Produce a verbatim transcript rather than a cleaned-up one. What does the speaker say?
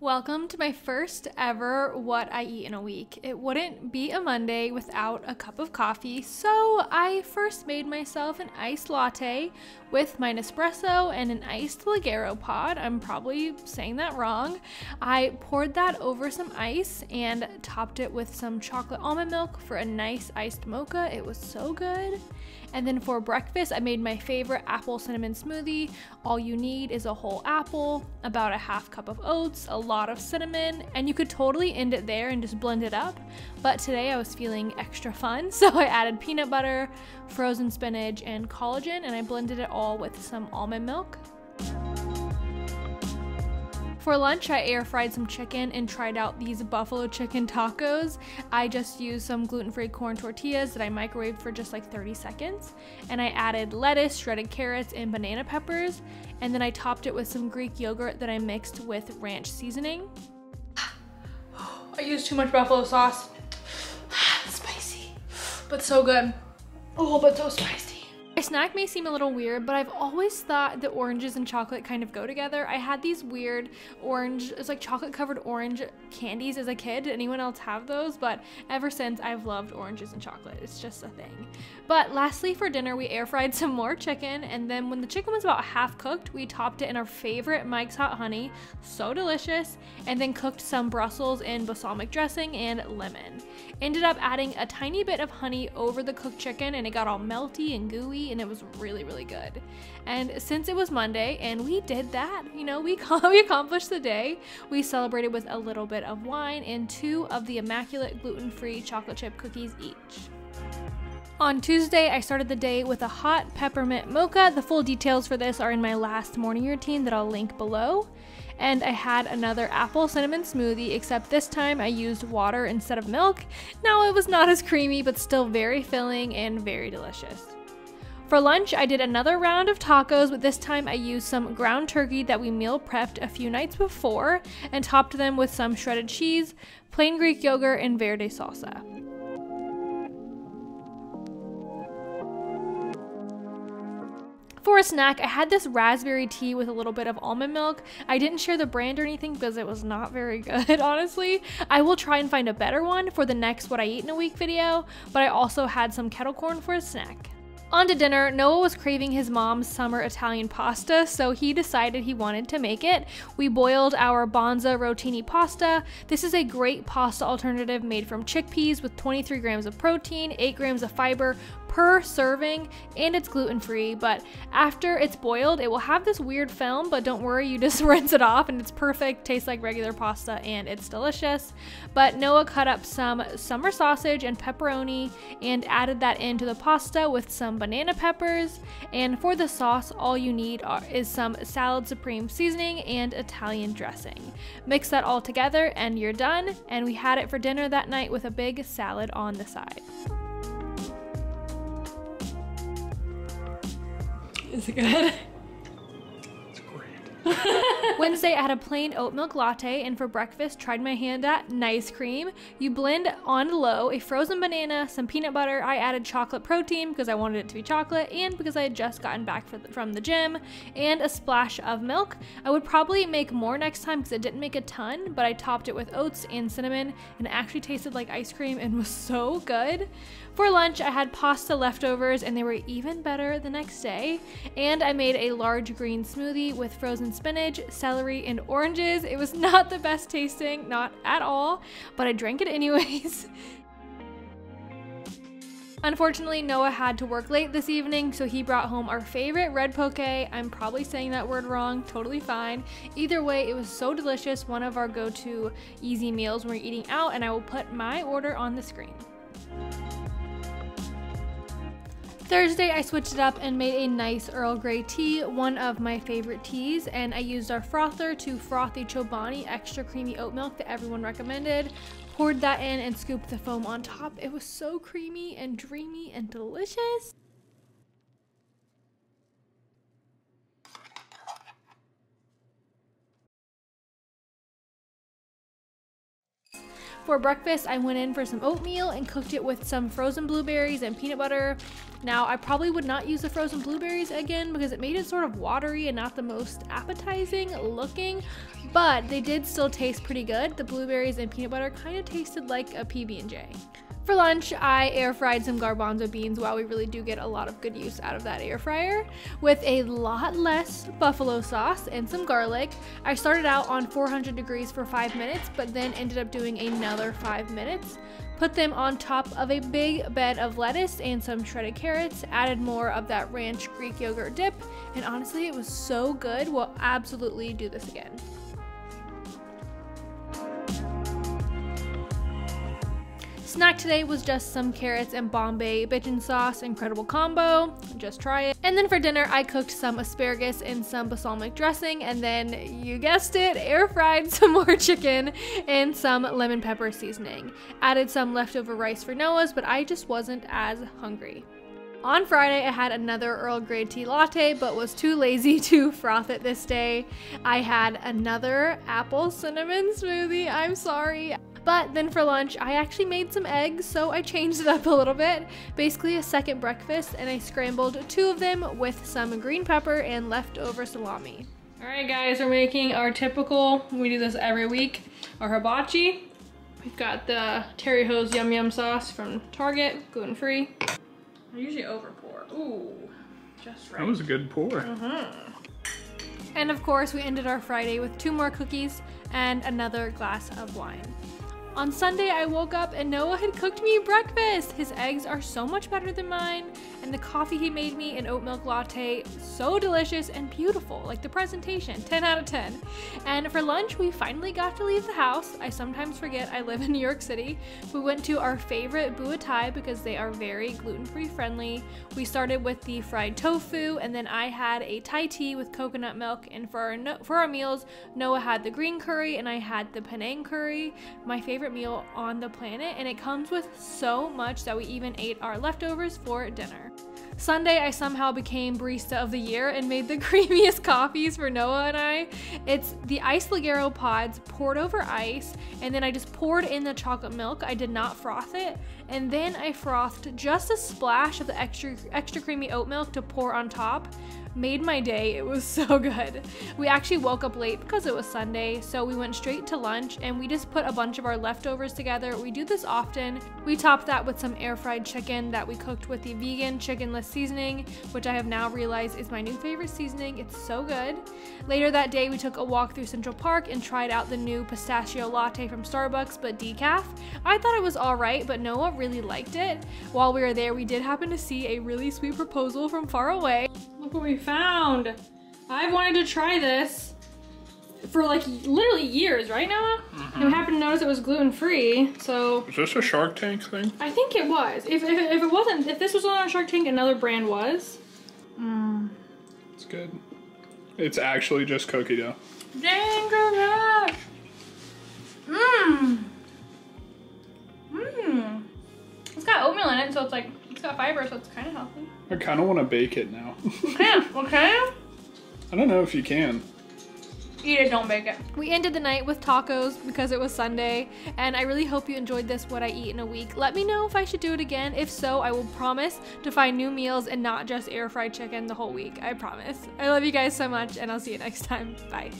Welcome to my first ever What I Eat in a Week. It wouldn't be a Monday without a cup of coffee, so I first made myself an iced latte with my Nespresso and an iced Leggero pod. I'm probably saying that wrong. I poured that over some ice and topped it with some chocolate almond milk for a nice iced mocha. It was so good. And then for breakfast, I made my favorite apple cinnamon smoothie. All you need is a whole apple, about a half cup of oats, a lot of cinnamon, and you could totally end it there and just blend it up. But today I was feeling extra fun, so I added peanut butter, frozen spinach, and collagen, and I blended it all with some almond milk. For lunch, I air fried some chicken and tried out these buffalo chicken tacos. I just used some gluten-free corn tortillas that I microwaved for just like thirty seconds. And I added lettuce, shredded carrots, and banana peppers. And then I topped it with some Greek yogurt that I mixed with ranch seasoning. I used too much buffalo sauce. It's spicy, but so good. Oh, but so spicy. My snack may seem a little weird, but I've always thought that oranges and chocolate kind of go together. I had these weird orange, it's like chocolate covered orange candies as a kid. Did anyone else have those? But ever since, I've loved oranges and chocolate. It's just a thing. But lastly, for dinner, we air fried some more chicken, and then when the chicken was about half cooked, we topped it in our favorite Mike's Hot Honey, so delicious, and then cooked some Brussels in balsamic dressing and lemon. Ended up adding a tiny bit of honey over the cooked chicken, and it got all melty and gooey, and it was really, really good. And since it was Monday and we did that, you know, we, we accomplished the day. We celebrated with a little bit of wine and two of the immaculate gluten-free chocolate chip cookies each. On Tuesday, I started the day with a hot peppermint mocha. The full details for this are in my last morning routine that I'll link below. And I had another apple cinnamon smoothie, except this time I used water instead of milk. Now it was not as creamy, but still very filling and very delicious. For lunch, I did another round of tacos, but this time I used some ground turkey that we meal prepped a few nights before and topped them with some shredded cheese, plain Greek yogurt, and verde salsa. For a snack, I had this raspberry tea with a little bit of almond milk. I didn't share the brand or anything because it was not very good, honestly. I will try and find a better one for the next What I Eat in a Week video, but I also had some kettle corn for a snack. On to dinner, Noah was craving his mom's summer Italian pasta, so he decided he wanted to make it. We boiled our Bonza Rotini pasta. This is a great pasta alternative made from chickpeas with twenty-three grams of protein, eight grams of fiber per serving, and it's gluten-free, but after it's boiled, it will have this weird film, but don't worry, you just rinse it off and it's perfect, tastes like regular pasta, and it's delicious. But Noah cut up some summer sausage and pepperoni and added that into the pasta with some banana peppers, and for the sauce all you need are, is some Salad Supreme seasoning and Italian dressing. Mix that all together and you're done, and we had it for dinner that night with a big salad on the side. Is it good? Wednesday, I had a plain oat milk latte, and for breakfast, tried my hand at nice cream. You blend on low a frozen banana, some peanut butter. I added chocolate protein because I wanted it to be chocolate and because I had just gotten back from the gym, and a splash of milk. I would probably make more next time because it didn't make a ton, but I topped it with oats and cinnamon, and it actually tasted like ice cream and was so good. For lunch, I had pasta leftovers, and they were even better the next day, and I made a large green smoothie with frozen spinach, celery, and oranges. It was not the best tasting, not at all, but I drank it anyways. Unfortunately, Noah had to work late this evening, so he brought home our favorite red poke. I'm probably saying that word wrong, totally fine. Either way, it was so delicious, one of our go-to easy meals when we're eating out, and I will put my order on the screen. Thursday, I switched it up and made a nice Earl Grey tea, one of my favorite teas, and I used our frother to froth the Chobani extra creamy oat milk that everyone recommended, poured that in, and scooped the foam on top. It was so creamy and dreamy and delicious. For breakfast, I went in for some oatmeal and cooked it with some frozen blueberries and peanut butter. Now, I probably would not use the frozen blueberries again because it made it sort of watery and not the most appetizing looking, but they did still taste pretty good. The blueberries and peanut butter kind of tasted like a P B and J. For lunch, I air fried some garbanzo beans. Wow, we really do get a lot of good use out of that air fryer. With a lot less buffalo sauce and some garlic. I started out on four hundred degrees for five minutes, but then ended up doing another five minutes. Put them on top of a big bed of lettuce and some shredded carrots, added more of that ranch Greek yogurt dip, and honestly, it was so good. We'll absolutely do this again. Snack today was just some carrots and Bombay bitchin' sauce, incredible combo, just try it. And then for dinner, I cooked some asparagus and some balsamic dressing, and then, you guessed it, air fried some more chicken and some lemon pepper seasoning. Added some leftover rice for Noah's, but I just wasn't as hungry. On Friday, I had another Earl Grey tea latte, but was too lazy to froth it this day. I had another apple cinnamon smoothie, I'm sorry. But then for lunch, I actually made some eggs, so I changed it up a little bit. Basically a second breakfast, and I scrambled two of them with some green pepper and leftover salami. All right guys, we're making our typical, we do this every week, our hibachi. We've got the Terry Ho's Yum Yum sauce from Target, gluten-free. I usually over pour. Ooh, just right. That was a good pour. Mm-hmm. And of course, we ended our Friday with two more cookies and another glass of wine. On Sunday, I woke up and Noah had cooked me breakfast. His eggs are so much better than mine, and the coffee he made me, an oat milk latte, so delicious and beautiful. Like the presentation, ten out of ten. And for lunch, we finally got to leave the house. I sometimes forget I live in New York City. We went to our favorite Bua Thai because they are very gluten-free friendly. We started with the fried tofu, and then I had a Thai tea with coconut milk. And for our, no for our meals, Noah had the green curry and I had the Penang curry. My favorite meal on the planet, and it comes with so much that we even ate our leftovers for dinner. Sunday, I somehow became barista of the year and made the creamiest coffees for Noah and I. It's the iced Leggero pods poured over ice, and then I just poured in the chocolate milk. I did not froth it, and then I frothed just a splash of the extra extra creamy oat milk to pour on top. Made my day. It was so good. We actually woke up late because it was Sunday, so we went straight to lunch, and we just put a bunch of our leftovers together. We do this often. We topped that with some air fried chicken that we cooked with the vegan chickenless seasoning, which I have now realized is my new favorite seasoning. It's so good. Later that day, we took a walk through Central Park and tried out the new pistachio latte from Starbucks, but decaf. I thought it was all right, but Noah really liked it. While we were there, we did happen to see a really sweet proposal from far away. Look what we found. I've wanted to try this for like literally years, right Noah? Mm-hmm. And I happened to notice it was gluten-free, so. Is this a Shark Tank thing? I think it was. If, if, if it wasn't, if this was on Shark Tank, another brand was. Mm. It's good. It's actually just cookie dough. Jingle Rush! Mmm. Mmm. It's got oatmeal in it, so it's like, it's got fiber, so it's kind of healthy. I kind of want to bake it now. You can, okay? I don't know if you can. Eat it, don't bake it. We ended the night with tacos because it was Sunday, and I really hope you enjoyed this What I Eat in a Week. Let me know if I should do it again. If so, I will promise to find new meals and not just air fried chicken the whole week. I promise. I love you guys so much, and I'll see you next time. Bye.